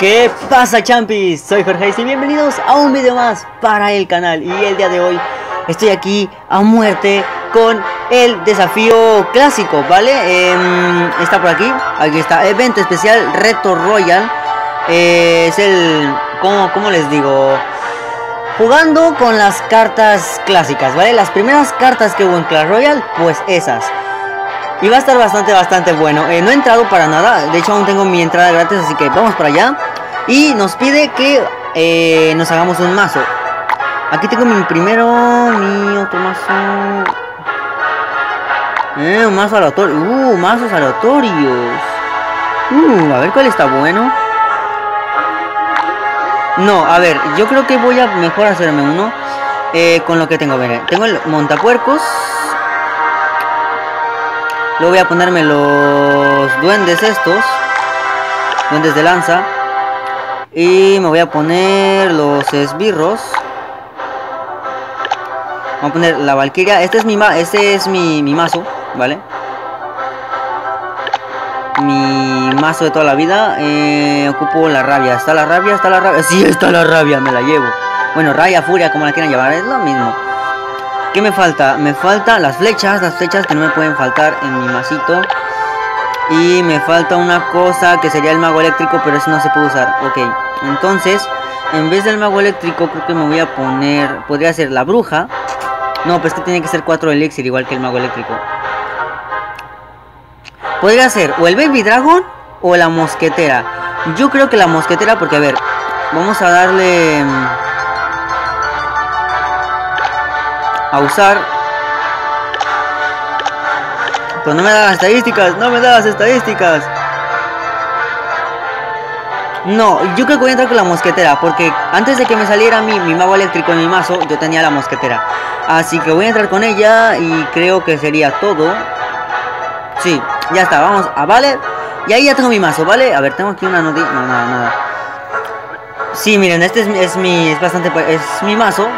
¿Qué pasa, champis? Soy Jorge y bienvenidos a un video más para el canal. Y el día de hoy estoy aquí a muerte con el desafío clásico, ¿vale? Está por aquí, aquí está, evento especial Reto Royale. Es el... ¿Cómo les digo? Jugando con las cartas clásicas, ¿vale? Las primeras cartas que hubo en Clash Royale, pues esas. Y va a estar bastante bueno. No he entrado para nada. De hecho aún tengo mi entrada gratis, así que vamos para allá. Y nos pide que nos hagamos un mazo. Aquí tengo mi primero, mi otro mazo. Un mazo aleatorio. Mazos aleatorios. A ver cuál está bueno. No, a ver, yo creo que voy a mejor hacerme uno con lo que tengo. A ver, tengo el montapuercos. Luego voy a ponerme los duendes estos. Duendes de lanza. Y me voy a poner los esbirros. Vamos a poner la valquiria. Este es mi mazo, ¿vale? Mi mazo de toda la vida. Ocupo la rabia. Está la rabia. Sí, está la rabia, me la llevo. Bueno, raya, furia, como la quieran llevar, es lo mismo. ¿Qué me falta? Me faltan las flechas que no me pueden faltar en mi masito. Y me falta una cosa que sería el mago eléctrico, pero eso no se puede usar. Ok, entonces, en vez del mago eléctrico creo que me voy a poner... Podría ser la bruja. No, pero es que tiene que ser 4 elixir igual que el mago eléctrico. Podría ser o el baby dragon o la mosquetera. Yo creo que la mosquetera porque, a ver, vamos a darle... a usar. Pues no me da las estadísticas. No, yo creo que voy a entrar con la mosquetera, porque antes de que me saliera mi mago eléctrico en mi mazo, yo tenía la mosquetera. Así que voy a entrar con ella y creo que sería todo. Sí, ya está, vamos a vale. Y ahí ya tengo mi mazo, ¿vale? A ver, tengo aquí una noticia. No, nada. Sí, miren, este es mi mazo.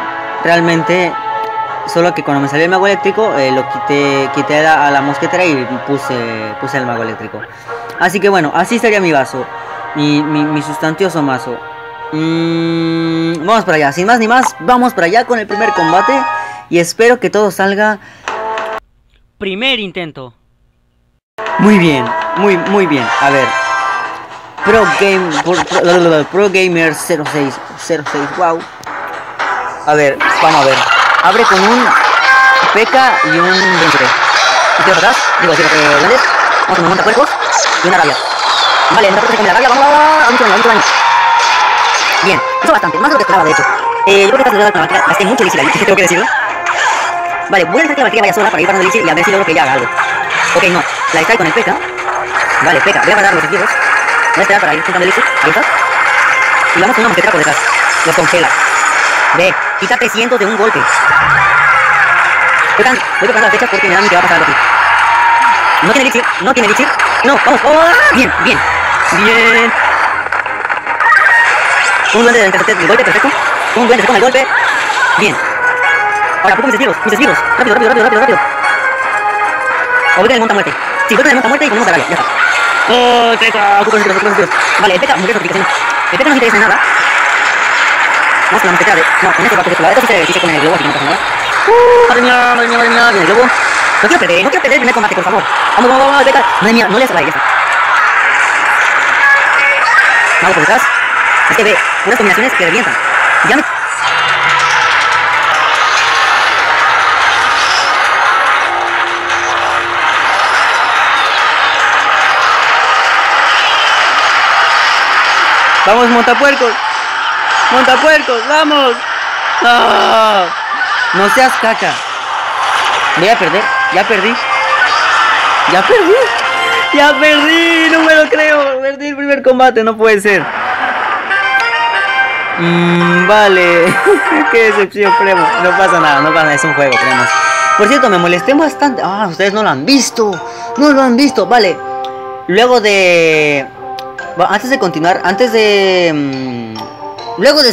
Realmente... Solo que cuando me salió el mago eléctrico lo quité a la mosquetera y puse el mago eléctrico. Así que bueno, así sería mi vaso. Mi sustancioso mazo. Vamos para allá, sin más ni más. Vamos para allá con el primer combate. Y espero que todo salga. Primer intento. Muy bien, muy bien. A ver, Pro Gamer 06. Wow. A ver, vamos a ver. Abre con un peca y un ventre. Y tres atrás, digo, siete grandes. Vamos con un montacuercos y una rabia. Vale, entonces con la rabia, vamos a mucho daño, Bien, eso bastante, más de lo que esperaba de hecho. Yo creo que con la valquiria gasté mucho elixir ahí, tengo que decirlo. Vale, voy a dejar que la valquiria vaya sola para ir parando elixir y a ver si logro que ella haga algo. Ok, no, la distrae con el peca. Vale, peca, voy a guardar los esbirros. Voy a esperar para ir juntando elixir, ahí está. Y vamos con una mosquetera por detrás, los congela. Ve, quítate cientos de un golpe. Voy tocando las fechas porque me da miedo que va a pasar algo aquí. No tiene elixir, No, vamos, Bien. Un duende del golpe, perfecto. Un duende se come el golpe. Bien. Ahora, poco mis esbirros. Rápido. O voy con el monta muerte. Sí, voy con el monta muerte y con el monta rabia, ya está. Oh, peca, ocupo los esbirros. Vale, el peca, mujer fortificación. El peca no interesa nada. Vamos con la mosquetera de... No, con este va a coger. Esto sí se come el globo, así que no pasa nada. Madre mía, viene el globo. No quiero perder el primer combate, por favor. Vamos, venga. Madre mía, no le hace la derecha. Vamos por detrás. Es que ve, unas combinaciones que revientan. Ya me... Vamos, montapuercos. ¡Montapuercos! ¡Vamos! ¡Oh! ¡No seas caca! Voy a perder. Ya perdí. No me lo creo. Perdí el primer combate. No puede ser. Vale. Qué decepción, primo. No pasa nada. Es un juego, primo. Por cierto, me molesté bastante. Ah, ustedes no lo han visto. Vale. Luego de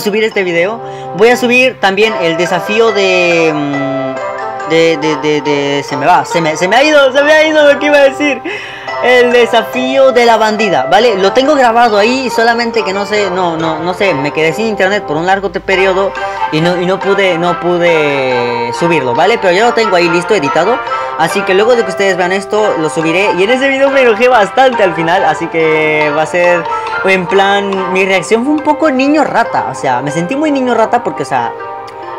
subir este video, voy a subir también el desafío de se me ha ido lo que iba a decir. el desafío de la bandida, ¿vale? Lo tengo grabado ahí, solamente que no sé, me quedé sin internet por un largo periodo y no pude subirlo, ¿vale? Pero ya lo tengo ahí listo, editado. Así que luego de que ustedes vean esto, lo subiré. Y en ese video me enojé bastante al final, así que va a ser... En plan, mi reacción fue un poco niño rata. O sea, me sentí muy niño rata porque, o sea...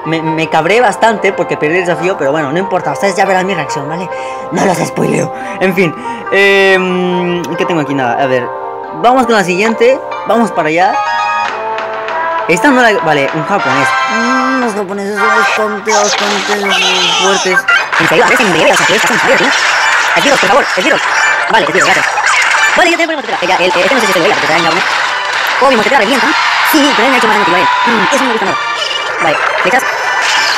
Me cabré bastante porque perdí el desafío, pero bueno, no importa, ustedes ya verán mi reacción, ¿vale? No los spoileo. En fin, ¿qué tengo aquí? Nada, a ver, vamos con la siguiente. Vamos para allá. Esta no la... Vale, un japonés. Los japoneses son bastante fuertes. Aquí, por favor, aquí. Vale, te pido, gracias. Vale, yo te voy a mostrar. Este no sé si te lo voy a mostrar, ¿no? Oh, mi motocicleta revienta. Sí, pero él me ha hecho más de lo que es un modificador. Vale, flechas.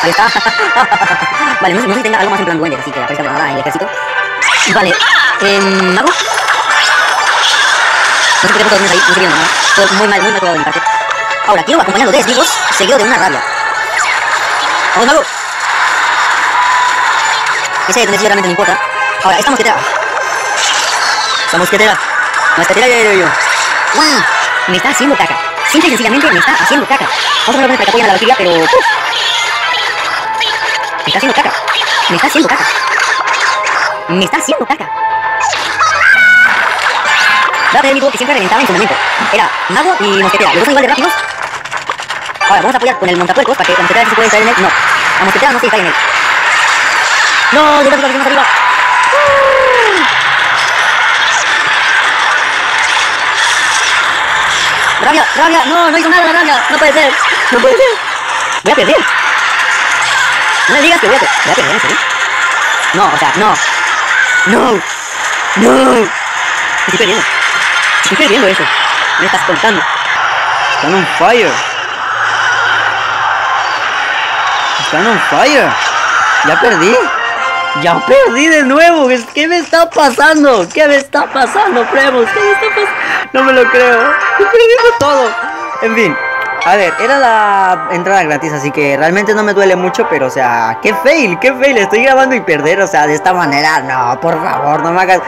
Ahí está. Vale, no sé si tenga algo más en plan duende, así que aparezca por ahora en el ejército. Vale, mago. No sé qué puto tienes ahí, no sé bien, ¿no? Todo muy mal jugado de mi parte. Ahora, quiero acompañarlo de esbirros, seguido de una rabia. ¡Vamos, mago! Ese de tendencia realmente no importa. Ahora, esta mosquetera. Esta mosquetera. Mosquetera ya era yo. ¡Guau! Me está haciendo caca. Simple y sencillamente me está haciendo caca. Vamos a ver que apoyan a la batería, pero... ¡Puf! Me está haciendo caca. Me está haciendo caca. Me está haciendo caca. La enemigo que siempre reventaba en su momento. Era mago y mosquetera. Los dos son igual de rápidos. Ahora, vamos a apoyar con el montapuercos para que la mosquetera se pueda entrar en él. No. La mosquetera no se está en él. ¡No! ¡Yo creo que lo más arriba! ¡Rabia! ¡Rabia! ¡No! ¡No hizo nada la rabia! ¡No puede ser! ¡No puede ser! ¡Voy a perder! ¡No me digas que voy a perder! ¿Voy a perder en serio? No, o sea, no. ¡No! ¡No! Estoy perdiendo. Estoy perdiendo eso. Me estás contando. Están on fire. Están on fire. ¡Ya perdí! ¡Ya perdí de nuevo! ¿Qué me está pasando? ¿Qué me está pasando, Premos? ¿Qué me está pasando? No me lo creo. ¡He perdido todo! En fin. A ver, era la entrada gratis, así que realmente no me duele mucho, pero o sea... ¡Qué fail! ¡Qué fail! Estoy grabando y perder, o sea, de esta manera. No, por favor, no me hagas...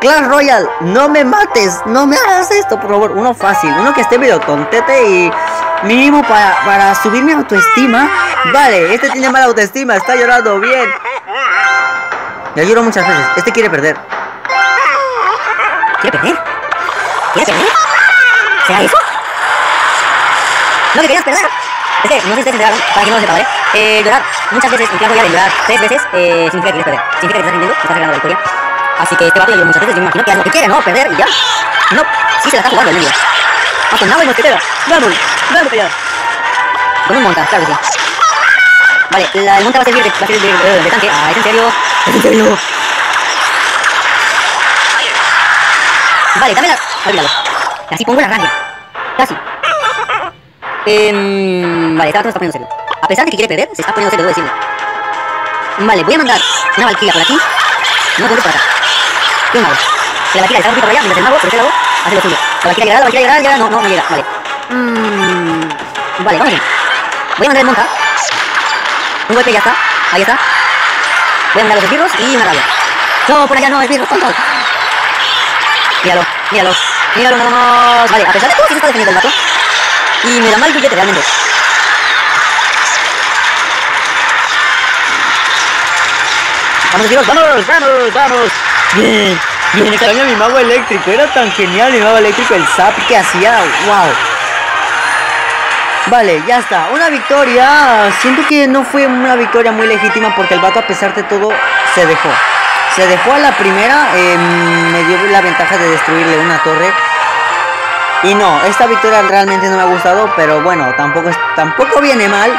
Clash Royale, no me mates. No me hagas esto, por favor. Uno fácil. Uno que esté medio tontete y... Mínimo para subir mi autoestima. Vale, este tiene mala autoestima. Está llorando bien. Ya lloró muchas veces. Este quiere perder. ¿Quiere perder? ¿Quiere perder? ¿Será eso? No, que querías perder. Es que no sé si ustedes enteraron, para que no lo sepa, ¿vale? Llorar muchas veces en Clash Royale, llorar 3 veces significa que quieres perder. Significa que estás rindiendo, estás arreglando la victoria. Así que este vato lloró muchas veces. Yo me imagino que es lo que quiere, ¿no? Perder y ya. No, sí se la está jugando el enemigo. Hasta nada y mosquetera. ¡Vamos! ¡Vamos allá! Con un monta, claro que sí. Vale, el monta va a servir de tanque. Ah, ¿es en serio? ¡Es en serio! Vale, dame la... Olvídalo. Casi pongo la rabia. Casi. Vale, este vato se está poniendo serio. A pesar de que quiere perder, se está poniendo serio, debo decirlo. Vale, voy a mandar una valquiria por aquí. No vuelvo por acá. Y un mago. La valquiria está un poquito por allá, mientras el mago, por este lado, hace lo suyo. La valquiria llegará, no llega, vale. Vale, vamos bien. Voy a mandar el monta. Un golpe y ya está. Ahí está. Voy a mandar los esbirros y una rabia. No, por allá no, esbirros, tontos. Míralo, míralo, míralo, no, no. Vale, a pesar de todo que se está defendiendo el vato. Y me da mal el billete realmente. Vamos, chicos, vamos. Bien, bien. Extraño a mi mago eléctrico. Era tan genial mi mago eléctrico, el zap que hacía. Wow. Vale, ya está. Una victoria. Siento que no fue una victoria muy legítima porque el vato, a pesar de todo, se dejó. Se dejó a la primera. Me dio la ventaja de destruirle una torre. Y no, esta victoria realmente no me ha gustado, pero bueno, tampoco viene mal,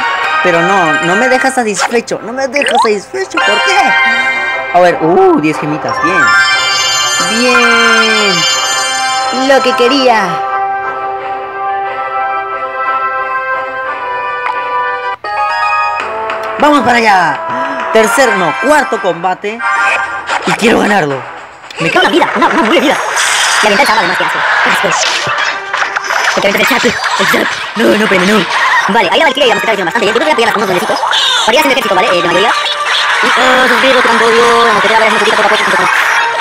pero no me deja satisfecho, ¿por qué? A ver, 10 gemitas, bien. Bien. Lo que quería. Vamos para allá. Cuarto combate. Y quiero ganarlo. Me cago en la vida, una muy vida. La ventana estaba además que hace. Porque el zap, no, pero no. Vale, ahí la valquiria y la mosquetera hicieron bastante bien. Yo creo que voy a pegar a unos duendecitos. Parías en el ejército, ¿vale? De mayoría. Y todos los virus que han podido. La mosquetera va a ser un poquito poco a poco.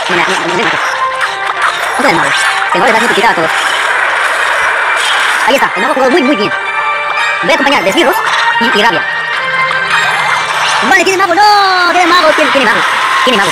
Mira, no me mates. cosa de magos. El mago les hace multiplicar a todos. Ahí está, el mago jugó muy bien. Voy a acompañar desvíos y rabia. Vale, tiene mago, no, tiene mago, tiene mago.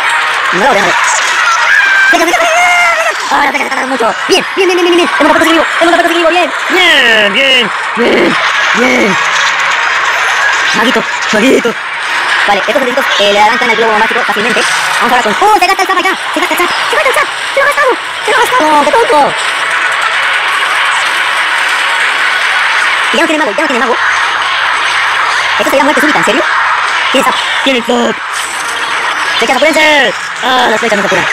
no lo veamos. Ahora te atacan mucho. Bien. Hemos roto seguido. Bien. Maguito. Vale, estos cerditos le adelantan al globo mágico fácilmente. Vamos ahora con... ¡Oh! ¡Se gasta el zap! ¡Se lo ha gastado! ¡Qué tonto! Y ya no tiene mago. Esto sería muerte súbita, ¿en serio? Tiene zap. ¡Flechas, apúrense! ¡Ah, las flechas no se apuran!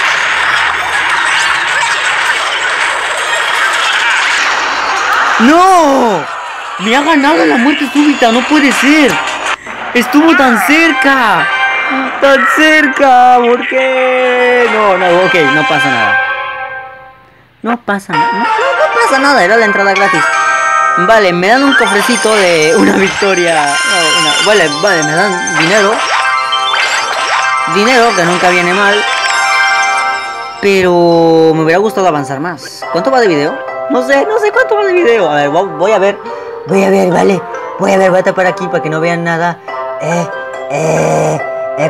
¡No! ¡Me ha ganado la muerte súbita! ¡No puede ser! ¡Estuvo tan cerca! ¡Tan cerca! ¿Por qué? No, ok, no pasa nada, era la entrada gratis. Vale, me dan un cofrecito de una victoria. Vale, me dan dinero. Dinero que nunca viene mal. Pero me hubiera gustado avanzar más. ¿Cuánto va de video? No sé cuánto va de video. A ver, voy a ver, vale. Voy a tapar aquí para que no vean nada.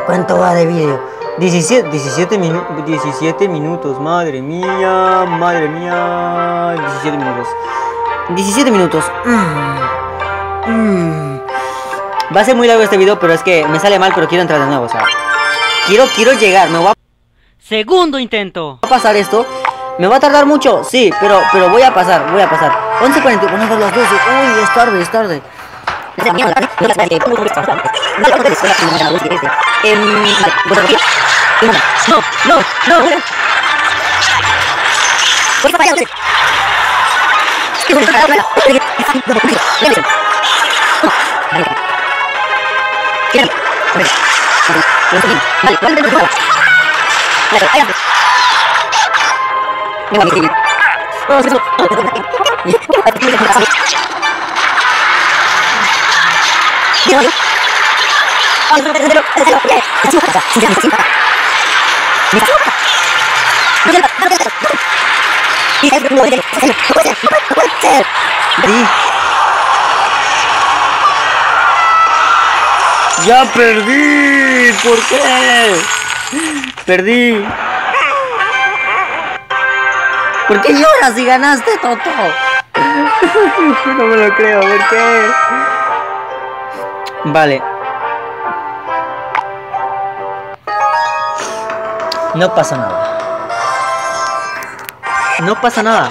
¿Cuánto va de video? 17 minutos. Madre mía. 17 minutos. Va a ser muy largo este video, pero es que me sale mal, pero quiero entrar de nuevo, o sea. Quiero llegar, me voy a... Segundo intento. ¿Va a pasar esto? ¿Me va a tardar mucho? Sí, pero voy a pasar. 11:41, bueno, las 12. Uy, es tarde. Ya perdí, ¿por qué? ¿Por qué lloras si ganaste, Toto? No me lo creo, ¿por qué? Vale. No pasa nada.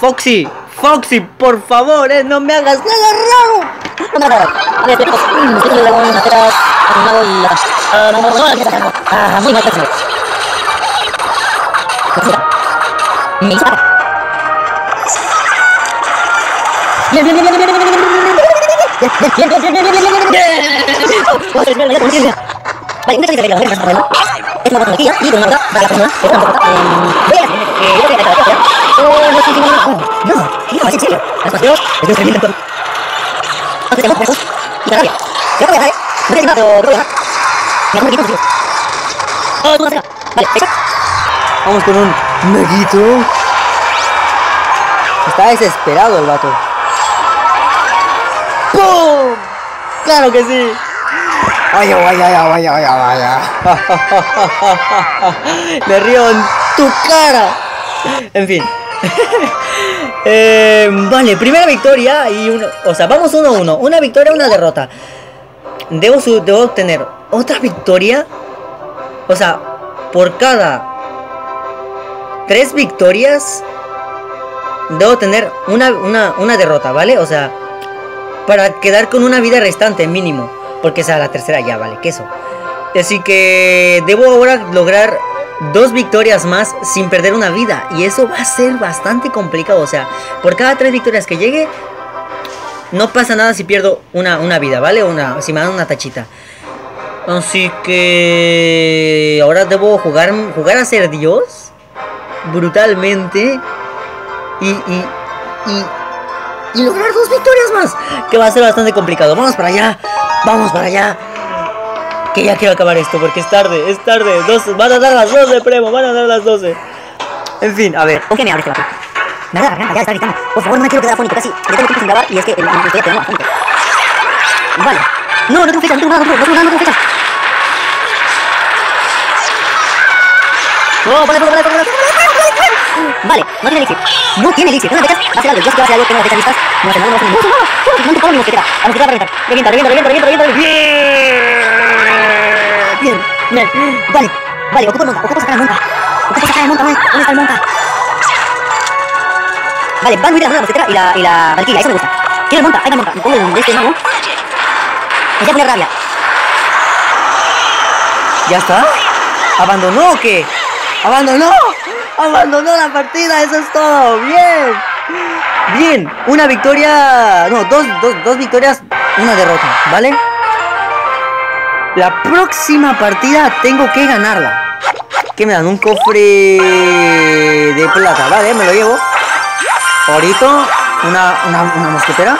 Foxy, por favor, no me hagas nada raro. Vamos con un maguito. Está desesperado el vato. ¡Pum! ¡Claro que sí! ¡Vaya! Me río en tu cara. En fin. Vale, primera victoria y una... O sea, vamos 1-1. Una victoria, una derrota. Debo obtener otra victoria. O sea, por cada 3 victorias debo tener una derrota, ¿vale? O sea, para quedar con una vida restante mínimo, porque esa es la tercera ya, ¿vale? Queso. Así que debo ahora lograr dos victorias más sin perder una vida. Y eso va a ser bastante complicado. O sea, por cada 3 victorias que llegue, no pasa nada si pierdo una vida, ¿vale? Si me dan una tachita. Así que ahora debo jugar a ser Dios brutalmente y lograr 2 victorias más, que va a ser bastante complicado. Vamos para allá, vamos para allá, que ya quiero acabar esto porque es tarde, es tarde. 12, van a dar las 12, primo, van a dar las 12. En fin, a ver. ¿Por qué me abres la boca? Me da la garganta, ya está gritando. Por favor, no me quiero quedar afónico, casi. Ya tengo tiempo sin grabar y es que el estoy quedando afónico. Vale. No, no tengo fecha, no tengo nada, no tengo fecha. No, vale, no tiene elixir. No tiene elixir. ¿Tengo fechas? Va a ser algo. Yo sé que va a ser algo. Tengo fechas listas. No, no, no, no. No te pongo ni mosquetera. La mosquetera va a reventar. Revienta. Bien. Vale. Ocupo sacar al monta. ¿Dónde está el monta? Vale, va a huir la mosquetera y la valquiria. Eso me gusta. Tiene el monta. Ahí va el monta. Me pongo el de este mago. Y ya pone rabia. ¿Ya está? ¿Abandonó o qué? ¡Abandonó la partida! ¡Eso es todo! ¡Bien! ¡Bien! Una victoria... No, dos victorias, una derrota, ¿vale? La próxima partida tengo que ganarla. ¿Qué me dan? Un cofre de plata, ¿vale? Me lo llevo. Ahorito, una mosquetera,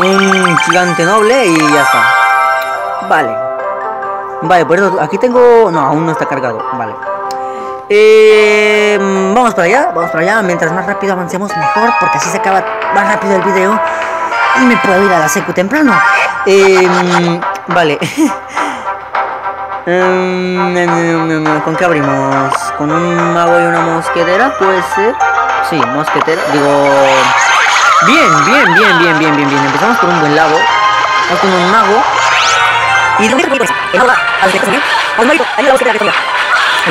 un gigante noble y ya está. Vale. Vale, por eso aquí tengo... No, aún no está cargado, vale. Vamos para allá, mientras más rápido avancemos mejor, porque así se acaba más rápido el video y me puedo ir a la secu temprano. Vale. ¿Con qué abrimos? ¿Con un mago y una mosquetera? Puede ser. Sí, mosquetera, digo... Bien. Empezamos por un buen lado. Vamos con un mago. Y lo mismo que el mago va a los recursos, hay una mosquetera que tenga. ¿Qué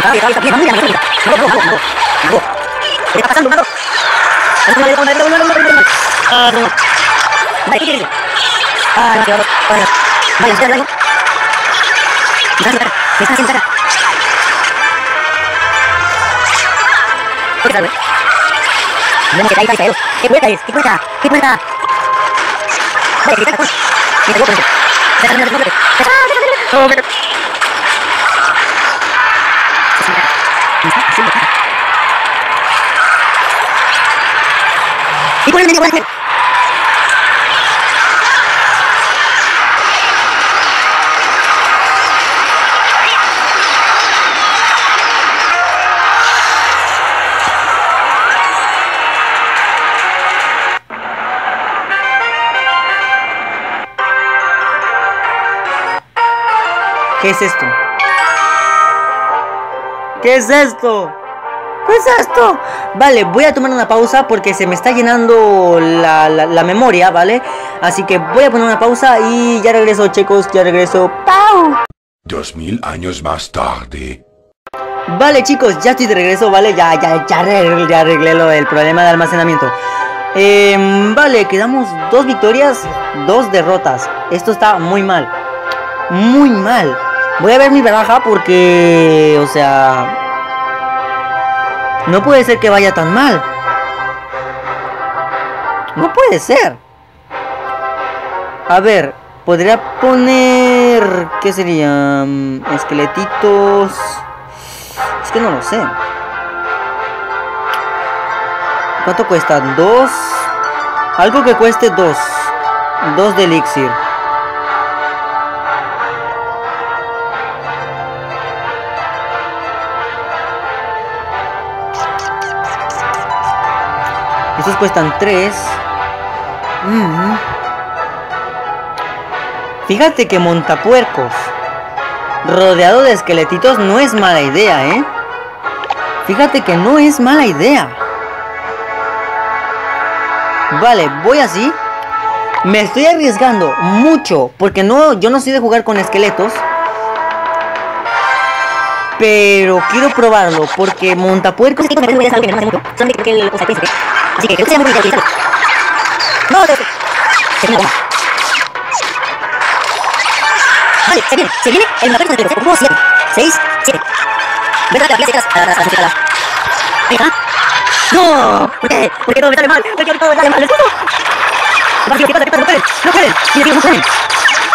es esto? ¿Qué es esto? ¿Qué es esto? Vale, voy a tomar una pausa porque se me está llenando la memoria, ¿vale? Así que voy a poner una pausa y ya regreso, chicos, ya regreso. ¡Pau! 2000 años más tarde. Vale, chicos, ya estoy de regreso, ¿vale? Ya arreglé el problema de almacenamiento. Vale, quedamos 2 victorias, 2 derrotas. Esto está muy mal. Muy mal. Voy a ver mi baraja porque... O sea... No puede ser que vaya tan mal. No puede ser. A ver, podría poner... ¿Qué serían? Esqueletitos. Es que no lo sé. ¿Cuánto cuesta? 2. Algo que cueste 2. 2 de elixir. Estos cuestan 3. Fíjate que montapuercos rodeado de esqueletitos no es mala idea, ¿eh? Fíjate que no es mala idea. Vale, voy así. Me estoy arriesgando mucho, porque no, yo no soy de jugar con esqueletos, pero quiero probarlo, porque montapuercos... Así que creo que sea muy difícil utilizarlo. No, se viene la bomba. Vale, se viene el mapa de los 7, 6, 7. Ahí está. ¡No! ¿Por qué? ¿Por qué todo me sale mal? ¿Por qué todo me sale mal? ¡Les puedo! ¿Qué pasa? ¿Qué pasa? ¡No pueden! ¡No pueden! ¡Mira, tío, no pueden!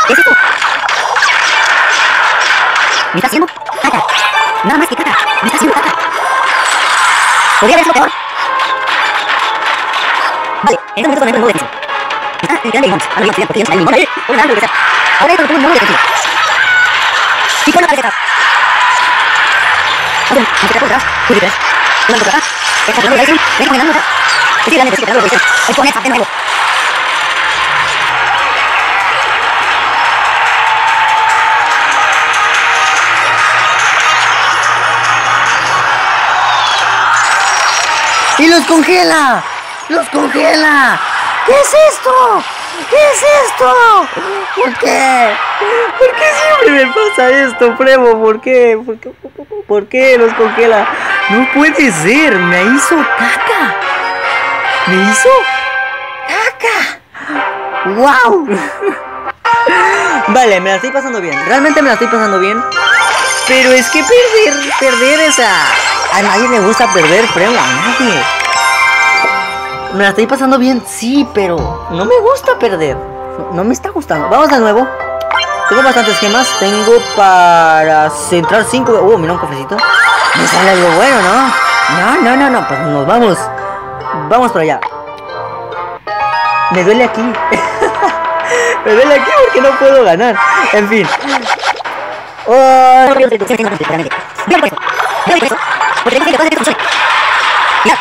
¿Qué es esto? ¿Me está haciendo caca? Nada más que caca. Me está haciendo caca. Podría haber sido peor. Vale, en este momento me entra en modo difícil. Está en el modo difícil. Porque yo no sé el modo difícil. Ahora esto lo pongo en modo difícil. Y con la cabeza atrás. Oye, me queda por atrás. Cuidado atrás. Cuidado por atrás. Está por la derecha. Vengo caminando atrás. Sí, la necesito. Claro, lo hice. Ahí pone esa de nuevo. ¡Y los congela! ¡Los congela! ¿Qué es esto? ¿Qué es esto? ¿Por qué? ¿Por qué siempre me pasa esto, Premo? ¿Por qué? ¿Por qué? ¿Por qué los congela? No puede ser, me hizo caca. ¿Me hizo? ¡Caca! ¡Wow! Vale, me la estoy pasando bien. Realmente me la estoy pasando bien. Pero es que perder esa... A nadie le gusta perder, Premo, a nadie. Me la estoy pasando bien, sí, pero no me gusta perder. No me está gustando. Vamos de nuevo. Tengo bastantes gemas. Tengo para centrar 5. Mira un cofrecito. Me sale algo bueno, ¿no? No. Pues nos vamos. Vamos para allá. Me duele aquí. Me duele aquí porque no puedo ganar. En fin.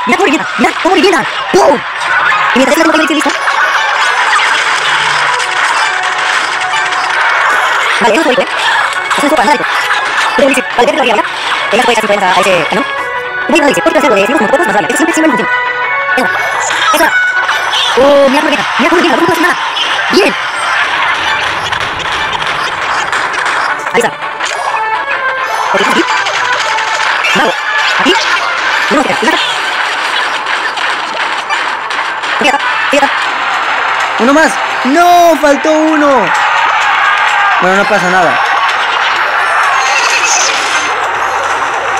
Mira cómo revienta, ¡pum! Y mientras tengo que listo. Vale, eso es un poco análisis. Pero dice, vale, que lo revienta. Ella puede hacer a ese, ¿no? Voy a decir, por hacerlo de decimos como pocos más vale. Eso siempre funciona. Eso. Mira cómo revienta, no pasa nada. Bien. Ahí está. Aquí. Vamos. Aquí. No, uno más. No, faltó uno. Bueno, no pasa nada.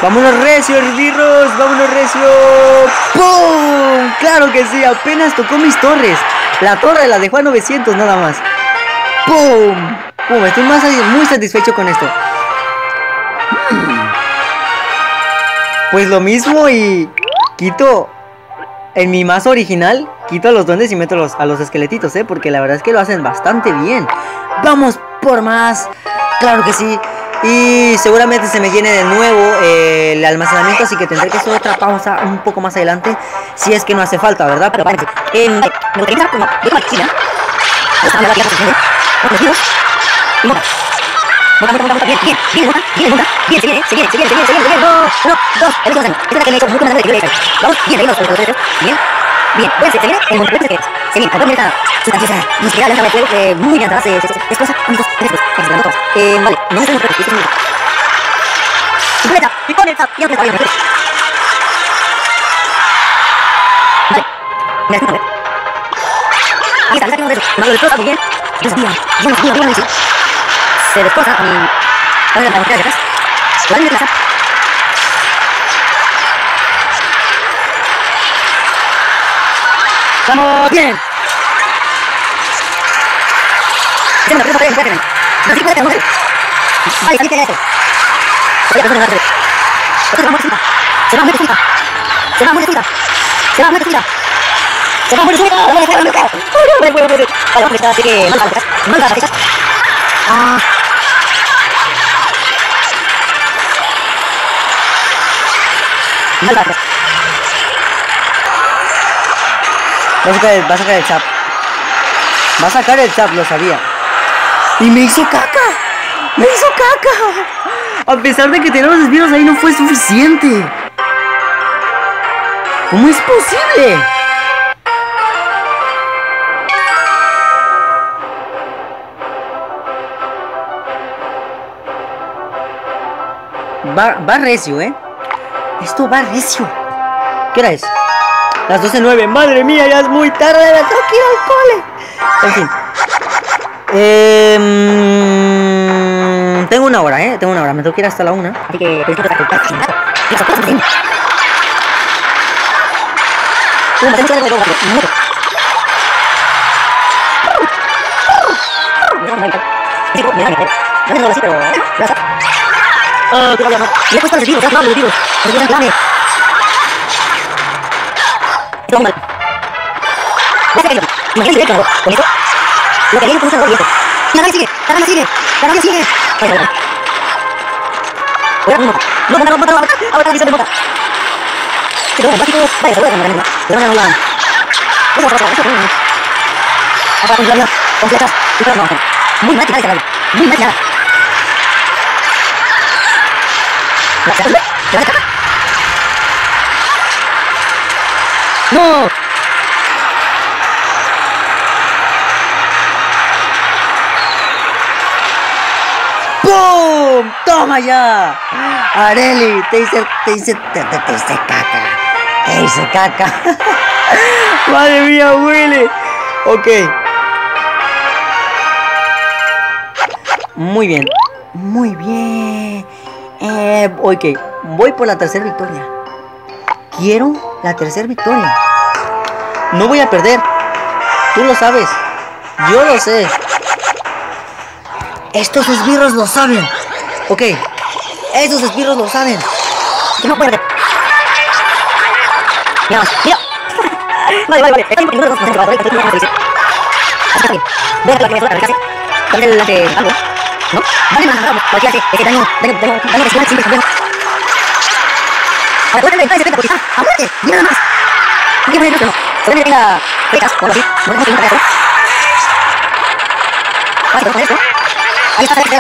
Vámonos recio, hervirros. Vámonos recio. ¡Pum! Claro que sí, apenas tocó mis torres. La torre la dejó a 900 nada más. ¡Pum! ¡Pum! Estoy muy satisfecho con esto. Pues lo mismo y quito... En mi mazo original, quito a los duendes y meto a los esqueletitos, ¿eh? Porque la verdad es que lo hacen bastante bien. ¡Vamos por más! ¡Claro que sí! Y seguramente se me llene de nuevo el almacenamiento, así que tendré que hacer otra pausa un poco más adelante. Si es que no hace falta, ¿verdad? Pero vale. Me gustaría empezar con la China. Bien, dos, el último año. Esta es la que me he hecho muy comandante de vamos, bien, ahí vamos, bien, bueno, se viene, el momento que se viene, perdón, está sustanciosa, ni siquiera la juego, muy bien, atrás, es cosa, un, dos, tres, dos, dos, vale, no es un reto, es un reto. Y pone el tap, y aunque está bien, vale, me la ahí está, uno de esos, malo destroza, muy bien, Dios mío, se destroza, a ver, la mujer de atrás, la línea de plaza. ¡Vamos! ¡Bien! ¡Tengo una presa para él! ¡No, sí, cuéntame! ¡Vale, salite de esto! ¡Oye, perdón, no, no! ¡Se va a morir suita! ¡Se va a morir suita! Va a sacar el chap. Va a sacar el chap, lo sabía. Y me hizo caca. Me hizo caca. A pesar de que tenía los desvíos ahí no fue suficiente. ¿Cómo es posible? Va recio, ¿eh? Esto va recio. ¿Qué hora es? Las 12:09, madre mía, ya es muy tarde, me tengo que ir al cole. En fin. Tengo una hora, tengo una hora. Me tengo que ir hasta la 1. Así que... No. ¡Pum! ¡Toma ya! Areli, te hice caca. Te hice caca. Madre mía, Willy. Ok. Muy bien. Muy bien. Ok. Voy por la tercera victoria. Quiero la tercera victoria. No voy a perder. Tú lo sabes. Yo lo sé. Estos esbirros lo saben. Ok. Estos esbirros lo saben. Que no puedo perder. Mira, mira. Vale. Ahí está, los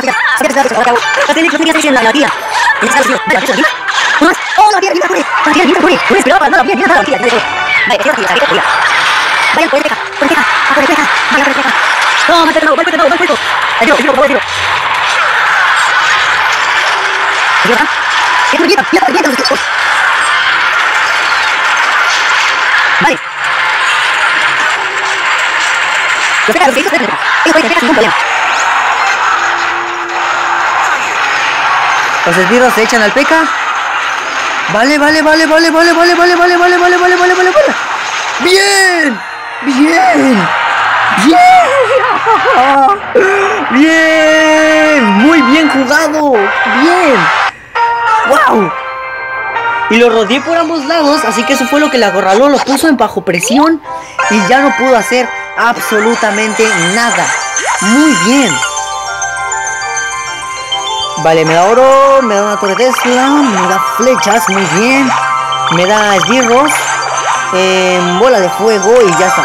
esbirros se echan al peca. Vale. Bien. Muy bien jugado. Wow. Y lo rodeé por ambos lados, así que eso fue lo que le acorraló, lo puso en bajo presión y ya no pudo hacer absolutamente nada. Muy bien. Vale, me da oro, me da una torre Tesla, me da flechas, muy bien. Me da esbirros, bola de fuego y ya está.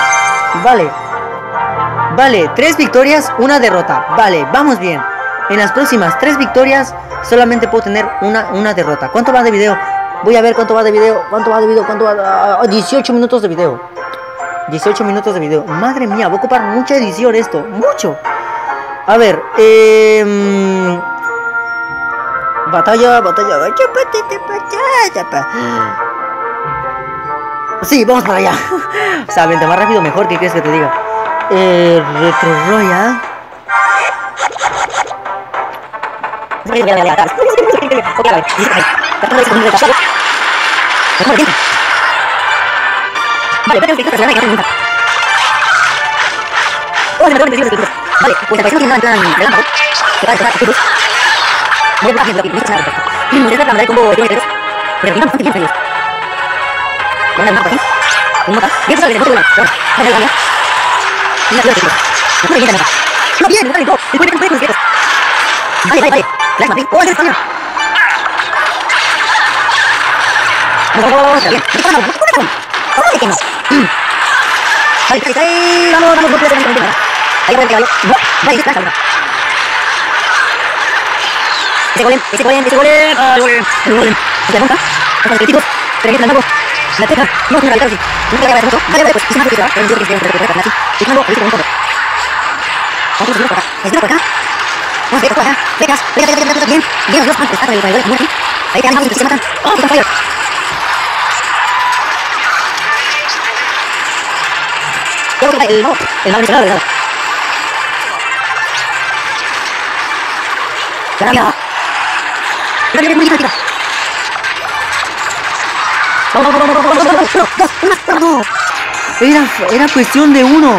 Vale, 3 victorias, 1 derrota. Vale, vamos bien. En las próximas 3 victorias solamente puedo tener una derrota. ¿Cuánto va de video? Voy a ver cuánto va de video. 18 minutos de video. 18 minutos de video. Madre mía, voy a ocupar mucha edición esto. Mucho. A ver, Batalla. Sí, vamos para allá. O sea, vente más rápido mejor, ¿qué quieres que te diga? Retro Royale. ¡Gana! ¡Gana, muy rápida! ¡Vamos! Era cuestión de uno.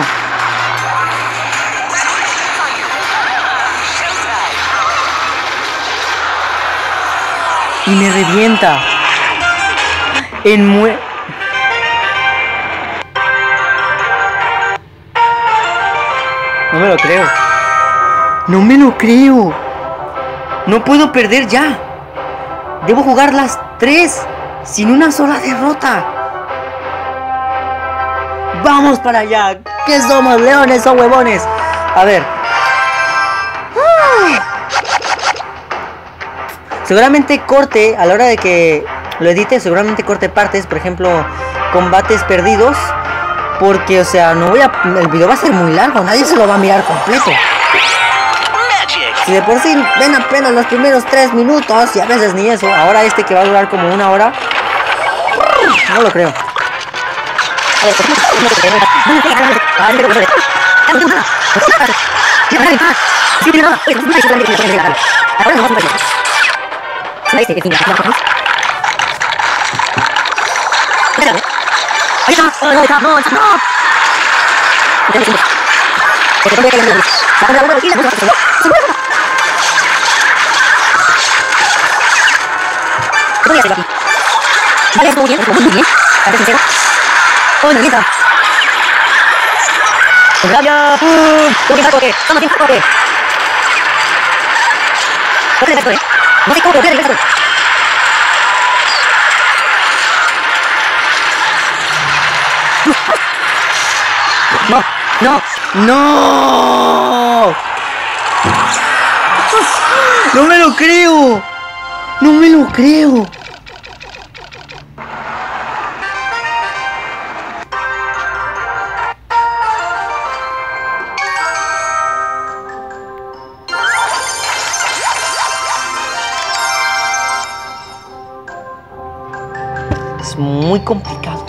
Y me revienta. No me lo creo. No me lo creo. No puedo perder ya. Debo jugar las 3 sin una sola derrota. Vamos para allá. ¿Qué somos, leones o huevones? A ver. Seguramente corte, a la hora de que lo edite, seguramente corte partes, por ejemplo, combates perdidos. Porque, o sea, no voy a... el video va a ser muy largo, nadie se lo va a mirar completo. Si de por sí ven apenas los primeros 3 minutos y a veces ni eso, ahora este que va a durar como una hora. No lo creo. No, no me lo creo, no me lo creo. Es muy complicado.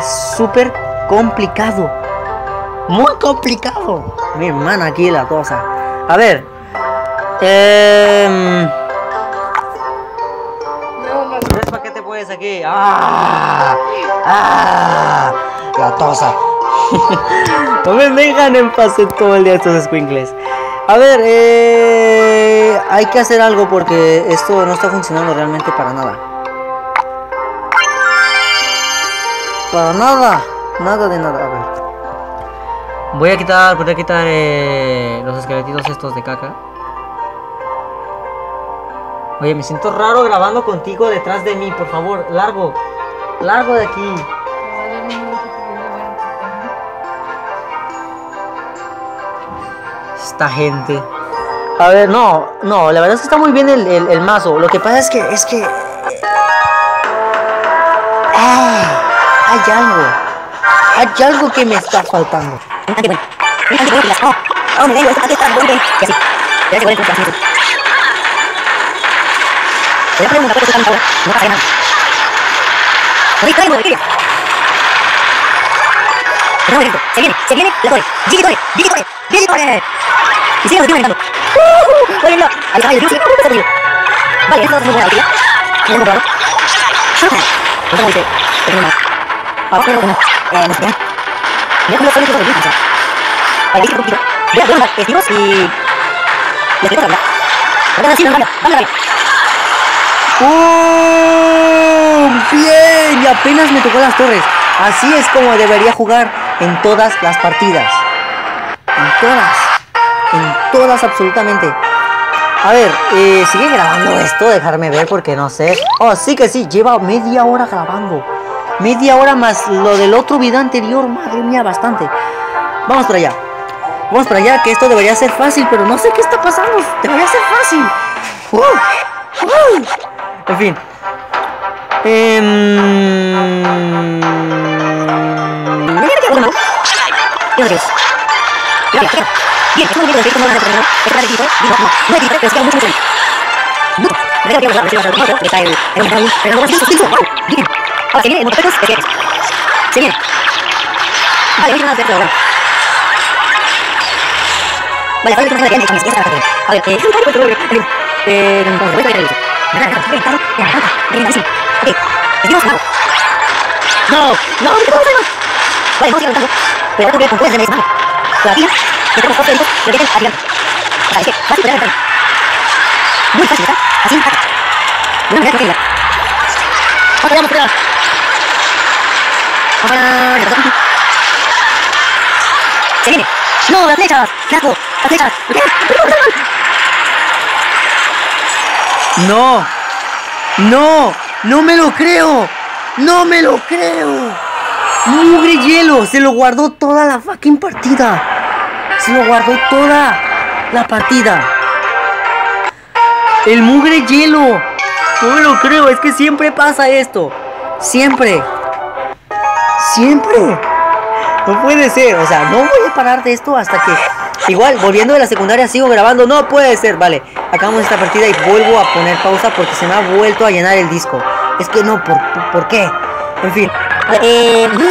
Es súper complicado. Muy complicado. Mi hermana aquí la cosa. A ver. ¿Tres paquetes puedes aquí? La tosa. No me dejan en paz todo el día estos escuincles. A ver, hay que hacer algo porque esto no está funcionando realmente para nada. Para nada. Nada de nada. A ver. Voy a quitar los esqueletitos estos de caca. Oye, me siento raro grabando contigo detrás de mí. Por favor, largo. Largo de aquí. Esta gente. A ver, no, la verdad es que está muy bien el mazo. Lo que pasa es que, hay algo que me está faltando. Se viene, la torre, Gigi Torre. Y sigue aumentando. Oye, al caballo, no se puede. Vale, esto es muy buena, tía. No lo puedo. Bien, y apenas me tocó las torres. Así es como debería jugar en todas las partidas. En todas absolutamente. A ver, sigue grabando esto, dejarme ver porque no sé. Oh, sí que sí, lleva media hora grabando. Media hora más lo del otro video anterior, madre mía, bastante. Vamos para allá. Vamos para allá, que esto debería ser fácil, pero no sé qué está pasando. Debería ser fácil. En fin. Vale, ahora tenemos que ver con esto. A ver, voy a ver. No, las flechas, flaco, las flechas. No, no, no me lo creo, no me lo creo. Mugre hielo, se lo guardó toda la fucking partida. Se lo guardó toda la partida. El mugre hielo, no me lo creo, es que siempre pasa esto. Siempre, siempre. No puede ser, o sea, no voy a parar de esto hasta que... Igual, volviendo de la secundaria sigo grabando, no puede ser, vale. Acabamos esta partida y vuelvo a poner pausa porque se me ha vuelto a llenar el disco. Es que no, ¿por qué? En fin. Vale. ¡Mira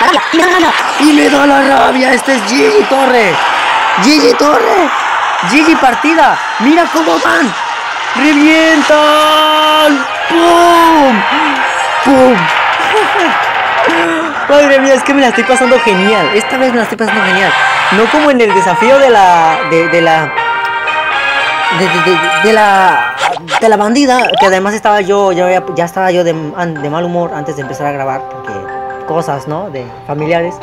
¡La rabia! ¡Y me da la rabia! ¡Y me da la rabia! ¡Este es Gigi Torre! ¡Gigi Torre! ¡Gigi partida! ¡Mira cómo van! ¡Revientan! ¡Pum! ¡Pum! Madre mía, es que me la estoy pasando genial. Esta vez me la estoy pasando genial. No como en el desafío de la... De la bandida. Que además estaba yo... Ya estaba yo de mal humor antes de empezar a grabar. Porque cosas, ¿no? De familiares.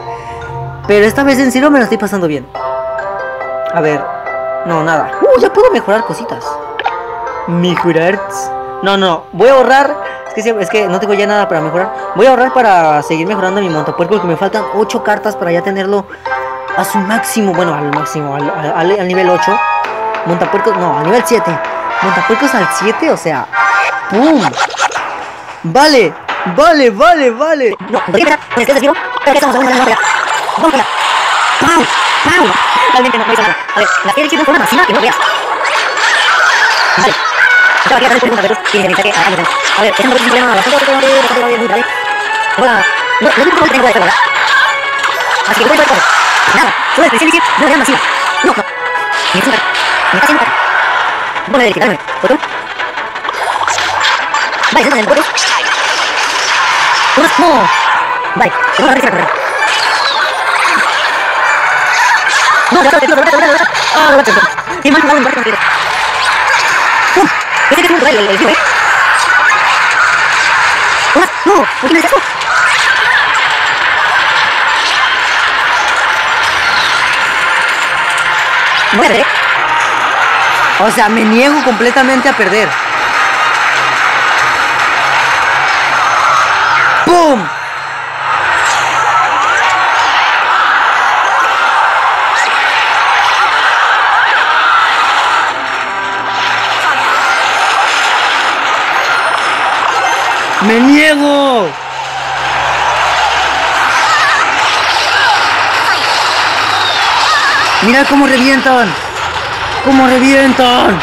Pero esta vez en serio me la estoy pasando bien. A ver... No, nada. Ya puedo mejorar cositas. ¿Mejorar? No. Voy a ahorrar... Es que no tengo ya nada para mejorar. Voy a ahorrar para seguir mejorando mi montapuerco, porque me faltan 8 cartas para ya tenerlo a su máximo. Bueno, al máximo, al nivel 8. Montapuercos, no, al nivel 7. Montapuercos al 7, o sea, ¡pum! Vale. No, realmente no me hizo nada. A ver, la serie de forma masiva que no veas. Vale. A ver, es un problema. Hola, no tengo que hacer nada. Así que voy a correr. Nada, solo especialice, no le hagas así. No, no. Me está haciendo. Voy a verificarme. ¿Otro? Vale, ¿dónde está el otro? No. Vale, voy a revisar. No, no. ¡Ese que es un duelo, el tío, eh! ¡No! ¿Por qué me desgastas? Voy a perder. O sea, me niego completamente a perder. ¡Pum! ¡Me niego! ¡Mira cómo revientan! ¡Cómo revientan!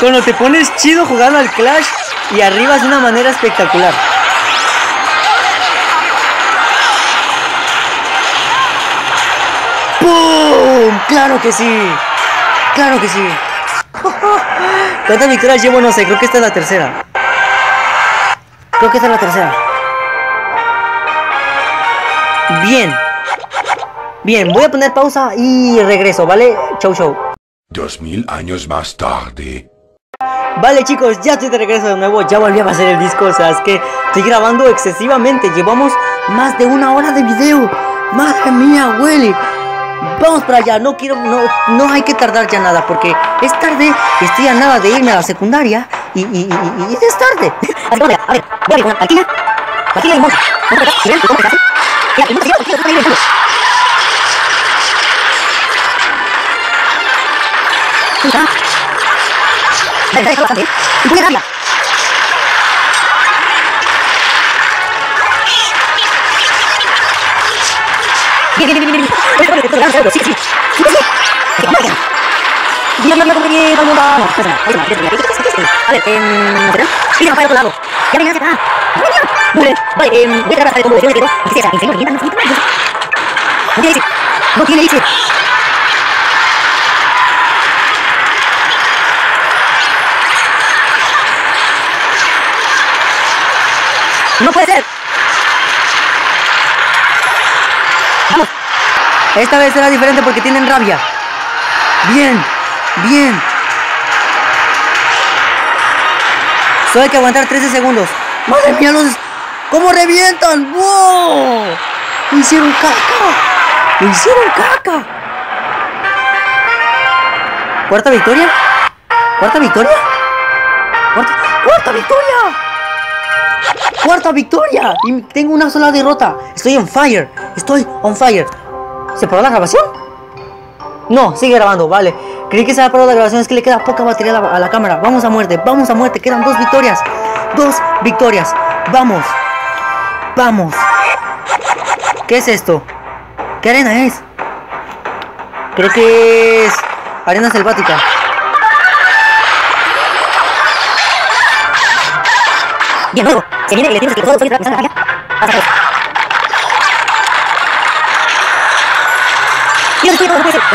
Cuando te pones chido jugando al Clash y arribas de una manera espectacular. ¡Pum! ¡Claro que sí! ¡Claro que sí! ¿Cuántas victorias llevo? No sé, creo que esta es la tercera. Bien. Bien, voy a poner pausa y regreso, ¿vale? Chau. 2000 años más tarde. Vale, chicos, ya estoy de regreso de nuevo. Ya volví a pasar el disco, o sea, es que estoy grabando excesivamente. Llevamos más de 1 hora de video. Madre mía, Willy. Vamos para allá, no hay que tardar ya nada, porque es tarde, estoy a nada de irme a la secundaria y es tarde. Así que a ver, voy a ir con la alquila, y monta, No puede ser. Vamos. Esta vez será diferente porque tienen rabia. Bien, bien. Solo hay que aguantar 13 segundos. Madre mía, los... ¿Cómo revientan? ¡Wow! ¡Me hicieron caca! ¡Me hicieron caca! ¿Cuarta victoria? ¿Cuarta victoria? ¡Cuarta victoria! ¡Cuarta victoria! Y tengo una sola derrota. Estoy on fire. Estoy on fire. ¿Se paró la grabación? No, sigue grabando, vale. Creí que se había parado la grabación, es que le queda poca batería a la cámara. Vamos a muerte, vamos a muerte. Quedan 2 victorias. 2 victorias. Vamos. Vamos. ¿Qué es esto? ¿Qué arena es? Creo que es... arena selvática. Bien, luego. Se viene y le tiro que todo soy para la pasa. Dios, estoy todo, no puede ser. No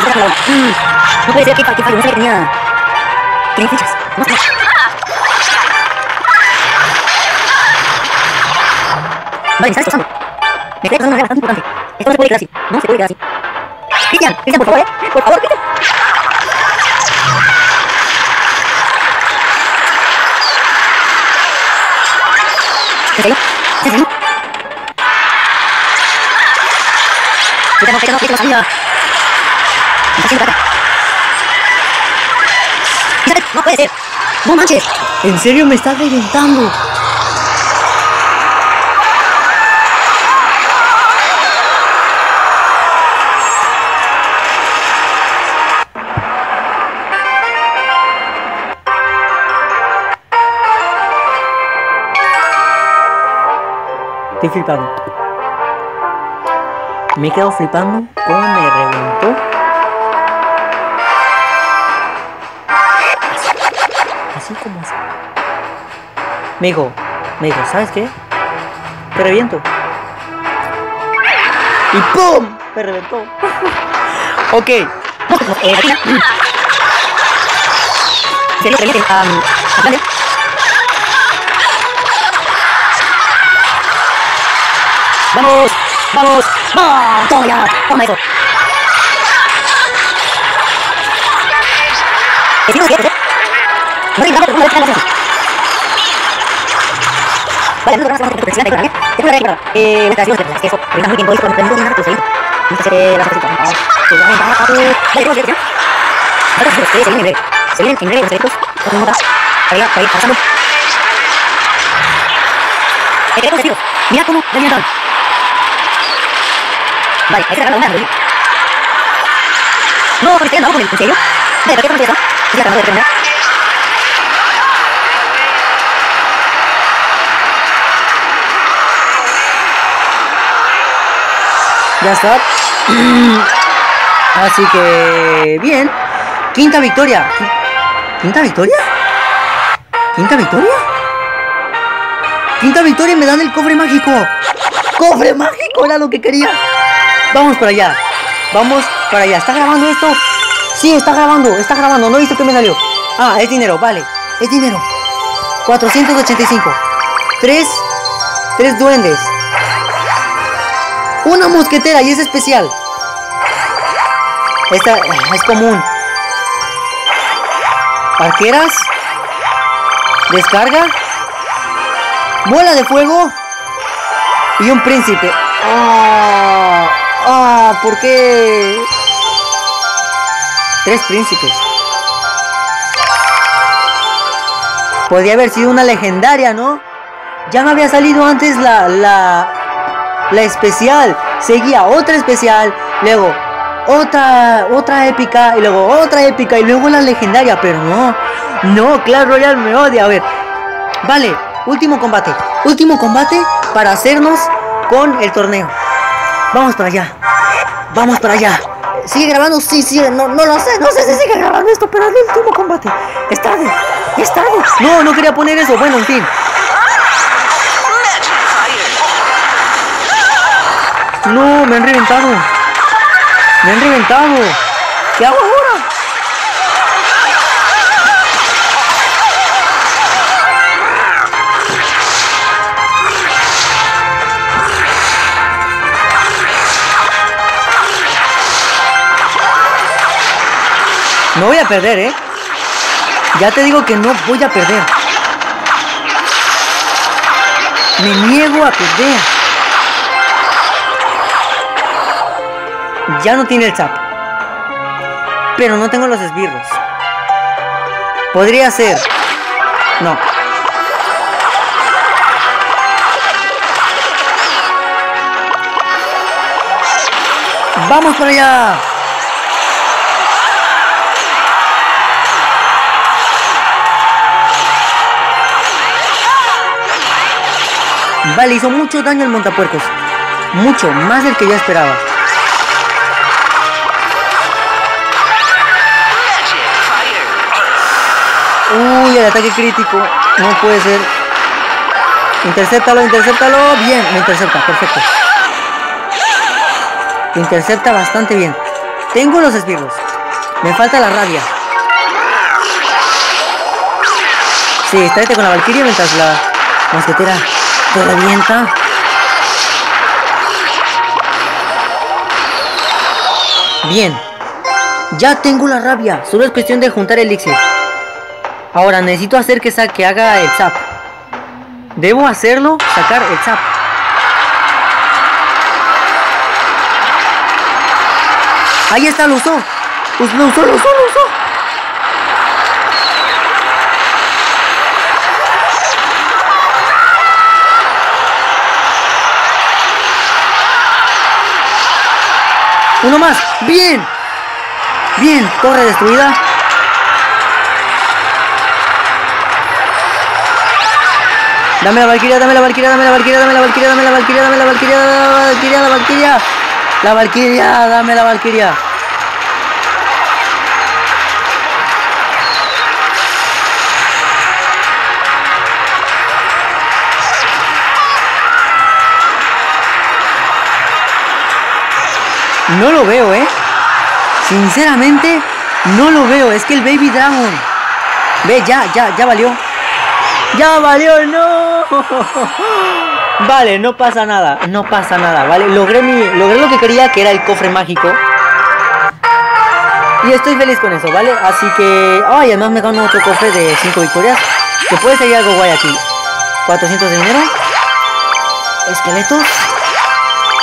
puede ser, que fallo, no sé que tenía. Tiene flechas, no sé. Vale, me está destrozando. Me está destrozando una regla bastante importante. Esto no se puede quedar así, no se puede quedar así. Cristian, Cristian, por favor, por favor, Cristian. ¿Se salió? ¿Se salió? ¡Qué salió! ¡No puede ser! ¡No manches! ¿En serio me estás reventando? Estoy flipando. Me he quedado flipando. ¿Cómo me reventó? Así como así. Me dijo, ¿sabes qué? Te reviento. Y ¡pum! Me reventó. Ok. ¡Vamos! ¡Vamos! ¡Vamos! ¡Toma ya! ¡Toma eso! ¡Vamos! Vale, hay que sacar la onda, ¿no? No, Cristian, no, ¿en serio? Vale, ¿por qué no se ha acabado de terminar? Ya está. Así que... bien. Quinta victoria. ¿Quinta victoria? ¿Quinta victoria? Quinta victoria y me dan el cofre mágico. ¡Cofre mágico! Era lo que quería. Vamos para allá, vamos para allá. ¿Está grabando esto? Sí, está grabando, no he visto que me salió. Ah, es dinero, vale, es dinero. 485. 3 duendes. Una mosquetera y es especial. Esta es común. Arqueras. Descarga. Bola de fuego. Y un príncipe. ¡Oh! ¡Ah! ¿Por qué? 3 príncipes. Podría haber sido una legendaria, ¿no? Ya me había salido antes la especial. seguía otra especial, luego otra épica, y luego otra épica, y luego la legendaria. Pero no, Clash Royale me odia. A ver, vale, último combate para hacernos con el torneo. Vamos para allá. ¿Sigue grabando? Sí, no lo sé si sigue grabando esto, pero el último combate. Es tarde. No quería poner eso, bueno, en fin. No, me han reventado. ¿Qué hago ahora? No voy a perder, ¿eh? Ya te digo que no voy a perder. Me niego a perder. Ya no tiene el zap, pero no tengo los esbirros. Podría ser. No. ¡Vamos para allá! Vale, hizo mucho daño el montapuercos. Mucho, más del que yo esperaba. Uy, el ataque crítico. No puede ser. Intercéptalo. Bien, me intercepta, perfecto. Intercepta bastante bien. Tengo los esbirros. Me falta la rabia. Sí, estáte con la valquiria mientras la mosquetera te revienta. Bien. Ya tengo la rabia. Solo es cuestión de juntar elixir. Ahora necesito hacer que haga el zap. Debo hacerlo, sacar el zap. Ahí está, lo usó. Uno más, bien, torre destruida. Dame la valquiria. No lo veo, sinceramente no lo veo. Es que el Baby Dragon, ve, ya valió, no. Vale, no pasa nada, vale, logré lo que quería, que era el cofre mágico. Y estoy feliz con eso, vale, así que... Ay, además me ganó otro cofre de 5 victorias, que puede salir algo guay aquí. 400 de dinero. Esqueletos.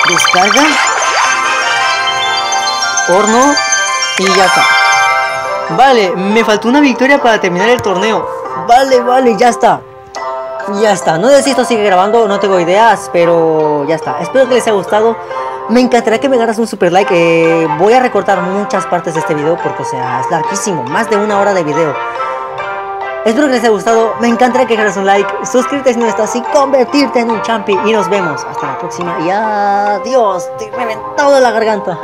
Descarga. Horno. Y ya está. Vale, me faltó una victoria para terminar el torneo. Vale, ya está, no sé si esto sigue grabando, no tengo ideas, pero ya está. Espero que les haya gustado, me encantaría que me ganas un super like. Voy a recortar muchas partes de este video porque, o sea, es larguísimo, más de una hora de video. Espero que les haya gustado, me encantaría que ganas un like, suscríbete si no estás y convertirte en un champi, y nos vemos hasta la próxima, y adiós. Te he reventado la garganta.